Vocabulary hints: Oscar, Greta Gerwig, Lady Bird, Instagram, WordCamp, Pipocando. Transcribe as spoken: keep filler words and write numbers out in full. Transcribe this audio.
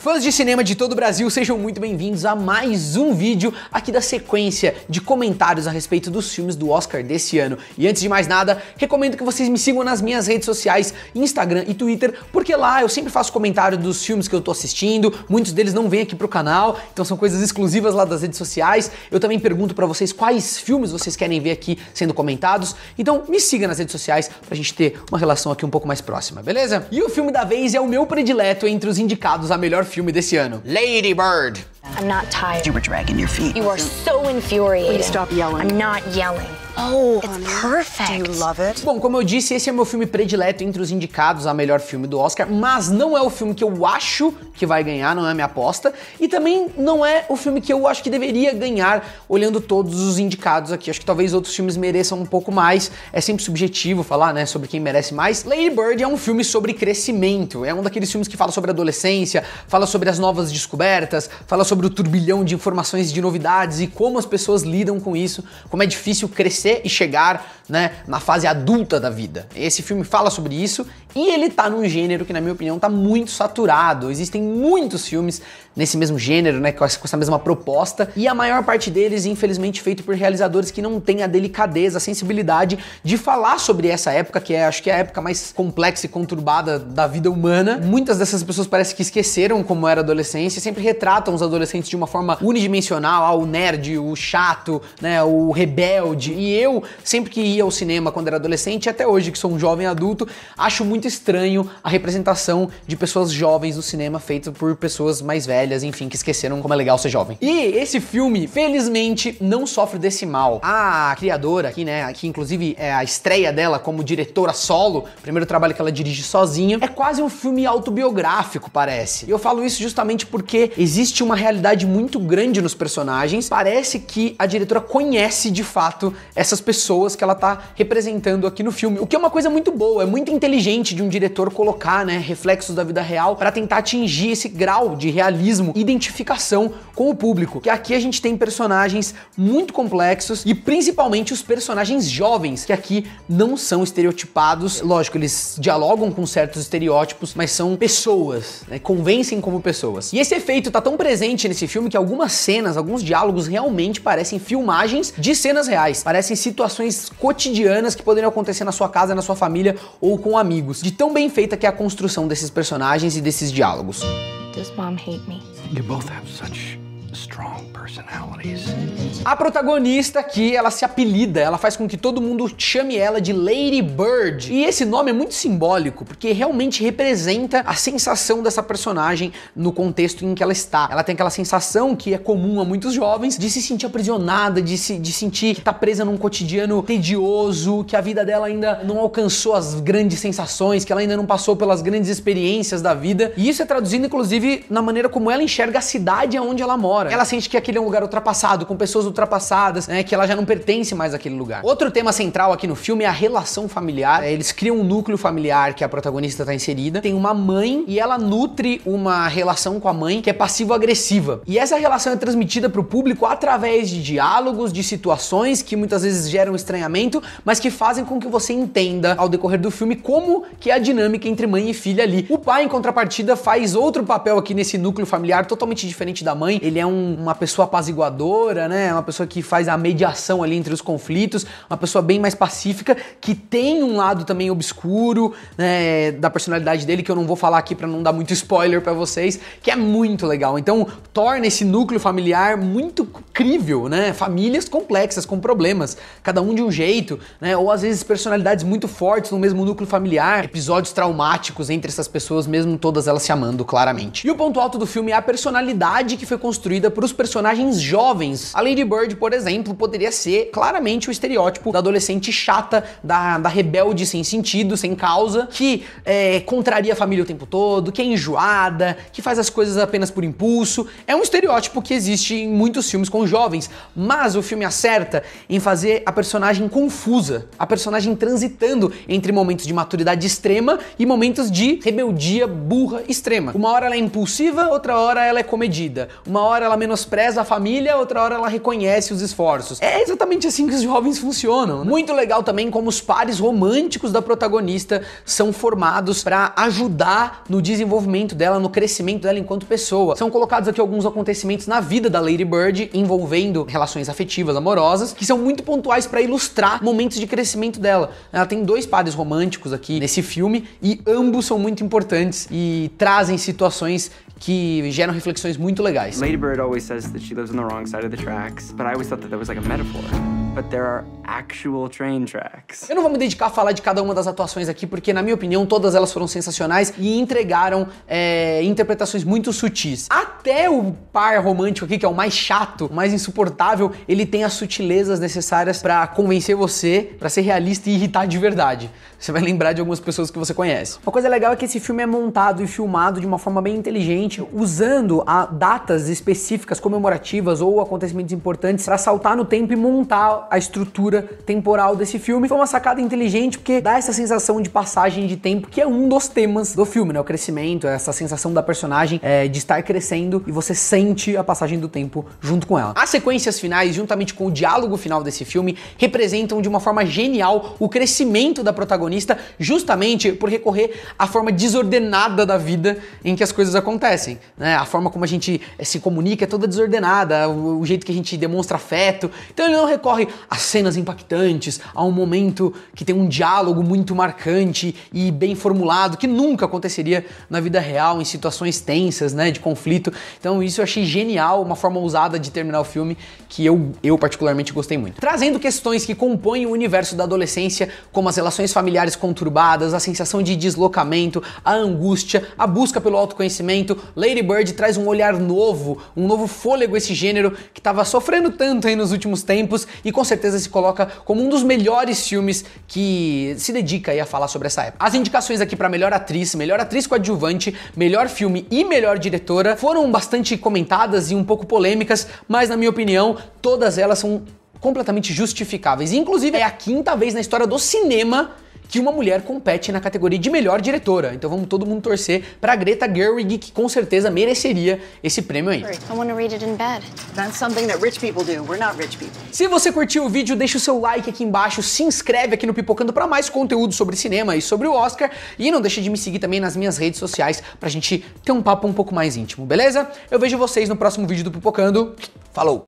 Fãs de cinema de todo o Brasil, sejam muito bem-vindos a mais um vídeo aqui da sequência de comentários a respeito dos filmes do Oscar desse ano. E antes de mais nada, recomendo que vocês me sigam nas minhas redes sociais, Instagram e Twitter, porque lá eu sempre faço comentário dos filmes que eu tô assistindo, muitos deles não vêm aqui pro canal, então são coisas exclusivas lá das redes sociais. Eu também pergunto pra vocês quais filmes vocês querem ver aqui sendo comentados, então me siga nas redes sociais pra gente ter uma relação aqui um pouco mais próxima, beleza? E o filme da vez é o meu predileto entre os indicados a melhor filme desse ano, Lady Bird. I'm not tired. You were dragging your feet. You are so infuriated. Please stop yelling. I'm not yelling. Oh, it's perfect. Do you love it? Bom, como eu disse, esse é o meu filme predileto entre os indicados a melhor filme do Oscar, mas não é o filme que eu acho que vai ganhar, não é a minha aposta, e também não é o filme que eu acho que deveria ganhar, olhando todos os indicados aqui. Acho que talvez outros filmes mereçam um pouco mais, é sempre subjetivo falar, né, sobre quem merece mais. Lady Bird é um filme sobre crescimento, é um daqueles filmes que fala sobre adolescência, fala sobre as novas descobertas, fala sobre o turbilhão de informações e de novidades e como as pessoas lidam com isso, como é difícil crescer e chegar, né, na fase adulta da vida. Esse filme fala sobre isso e ele tá num gênero que, na minha opinião, tá muito saturado. Existem muitos filmes nesse mesmo gênero, né, com essa mesma proposta, e a maior parte deles, infelizmente, feito por realizadores que não têm a delicadeza, a sensibilidade de falar sobre essa época, que é, acho que é a época mais complexa e conturbada da vida humana. Muitas dessas pessoas parece que esqueceram como era a adolescência e sempre retratam os adolescentes de uma forma unidimensional, ah, o nerd, o chato, né, o rebelde. E eu, sempre que ia ao cinema quando era adolescente, até hoje que sou um jovem adulto, acho muito estranho a representação de pessoas jovens no cinema feita por pessoas mais velhas, enfim, que esqueceram como é legal ser jovem. E esse filme, felizmente, não sofre desse mal. A criadora aqui, né, que inclusive é a estreia dela como diretora solo, primeiro trabalho que ela dirige sozinha, é quase um filme autobiográfico, parece. E eu falo isso justamente porque existe uma realidade muito grande nos personagens, parece que a diretora conhece de fato essas pessoas que ela tá representando aqui no filme, o que é uma coisa muito boa, é muito inteligente de um diretor colocar, né, reflexos da vida real para tentar atingir esse grau de realismo e identificação com o público, que aqui a gente tem personagens muito complexos e principalmente os personagens jovens, que aqui não são estereotipados, lógico, eles dialogam com certos estereótipos, mas são pessoas, né, convencem como pessoas. E esse efeito tá tão presente nesse filme que algumas cenas, alguns diálogos realmente parecem filmagens de cenas reais, parecem Parecem situações cotidianas que poderiam acontecer na sua casa, na sua família ou com amigos. De tão bem feita que é a construção desses personagens e desses diálogos. Does mom hate me? You both have such strong personalities. A protagonista aqui, ela se apelida, ela faz com que todo mundo chame ela de Lady Bird. E esse nome é muito simbólico, porque realmente representa a sensação dessa personagem no contexto em que ela está. Ela tem aquela sensação que é comum a muitos jovens, de se sentir aprisionada, de se de sentir que tá presa num cotidiano tedioso, que a vida dela ainda não alcançou as grandes sensações, que ela ainda não passou pelas grandes experiências da vida. E isso é traduzido, inclusive, na maneira como ela enxerga a cidade onde ela mora. Ela sente que aquele é um lugar ultrapassado, com pessoas ultrapassadas, né, que ela já não pertence mais àquele lugar. Outro tema central aqui no filme é a relação familiar. Eles criam um núcleo familiar que a protagonista tá inserida. Tem uma mãe e ela nutre uma relação com a mãe que é passivo-agressiva. E essa relação é transmitida pro público através de diálogos, de situações que muitas vezes geram estranhamento, mas que fazem com que você entenda ao decorrer do filme como que é a dinâmica entre mãe e filha ali. O pai, em contrapartida, faz outro papel aqui nesse núcleo familiar totalmente diferente da mãe. Ele é um uma pessoa apaziguadora, né? Uma pessoa que faz a mediação ali entre os conflitos, uma pessoa bem mais pacífica, que tem um lado também obscuro, né, da personalidade dele, que eu não vou falar aqui pra não dar muito spoiler pra vocês, que é muito legal. Então, torna esse núcleo familiar muito crível, né? Famílias complexas, com problemas, cada um de um jeito, né? Ou às vezes personalidades muito fortes no mesmo núcleo familiar, episódios traumáticos entre essas pessoas, mesmo todas elas se amando, claramente. E o ponto alto do filme é a personalidade que foi construída para os personagens jovens. A Lady Bird, por exemplo, poderia ser claramente o estereótipo da adolescente chata, da, da rebelde sem sentido, sem causa, que é, contraria a família o tempo todo, que é enjoada, que faz as coisas apenas por impulso. É um estereótipo que existe em muitos filmes com jovens, mas o filme acerta em fazer a personagem confusa, a personagem transitando entre momentos de maturidade extrema e momentos de rebeldia burra extrema. Uma hora ela é impulsiva, outra hora ela é comedida. Uma hora ela menospreza a família, outra hora ela reconhece os esforços. É exatamente assim que os jovens funcionam, né? Muito legal também como os pares românticos da protagonista são formados para ajudar no desenvolvimento dela, no crescimento dela enquanto pessoa. São colocados aqui alguns acontecimentos na vida da Lady Bird envolvendo relações afetivas, amorosas, que são muito pontuais para ilustrar momentos de crescimento dela. Ela tem dois pares românticos aqui nesse filme e ambos são muito importantes e trazem situações que geram reflexões muito legais. Lady Bird always says that she lives on the wrong side of the tracks, but I always thought that that was like a metaphor. But there are actual train tracks. Eu não vou me dedicar a falar de cada uma das atuações aqui, porque na minha opinião todas elas foram sensacionais e entregaram é, interpretações muito sutis. Até o par romântico aqui, que é o mais chato, o mais insuportável, ele tem as sutilezas necessárias pra convencer você, pra ser realista e irritar de verdade. Você vai lembrar de algumas pessoas que você conhece. Uma coisa legal é que esse filme é montado e filmado de uma forma bem inteligente, usando a datas específicas comemorativas ou acontecimentos importantes pra saltar no tempo e montar a estrutura temporal desse filme. Foi uma sacada inteligente porque dá essa sensação de passagem de tempo, que é um dos temas do filme, né? O crescimento, essa sensação da personagem é, de estar crescendo e você sente a passagem do tempo junto com ela. As sequências finais, juntamente com o diálogo final desse filme, representam de uma forma genial o crescimento da protagonista, justamente por recorrer à forma desordenada da vida em que as coisas acontecem, né? A forma como a gente se comunica é toda desordenada, o jeito que a gente demonstra afeto. Então ele não recorre as cenas impactantes, há um momento que tem um diálogo muito marcante e bem formulado, que nunca aconteceria na vida real, em situações tensas, né, de conflito. Então isso eu achei genial, uma forma ousada de terminar o filme que eu, eu particularmente gostei muito. Trazendo questões que compõem o universo da adolescência, como as relações familiares conturbadas, a sensação de deslocamento, a angústia, a busca pelo autoconhecimento, Lady Bird traz um olhar novo, um novo fôlego a esse gênero que estava sofrendo tanto aí nos últimos tempos e com certeza se coloca como um dos melhores filmes que se dedica aí a falar sobre essa época. As indicações aqui para melhor atriz, melhor atriz coadjuvante, melhor filme e melhor diretora foram bastante comentadas e um pouco polêmicas, mas na minha opinião todas elas são completamente justificáveis. Inclusive é a quinta vez na história do cinema que uma mulher compete na categoria de melhor diretora. Então vamos todo mundo torcer pra Greta Gerwig, que com certeza mereceria esse prêmio aí. Se você curtiu o vídeo, deixa o seu like aqui embaixo, se inscreve aqui no Pipocando pra mais conteúdo sobre cinema e sobre o Oscar, e não deixa de me seguir também nas minhas redes sociais pra gente ter um papo um pouco mais íntimo, beleza? Eu vejo vocês no próximo vídeo do Pipocando. Falou!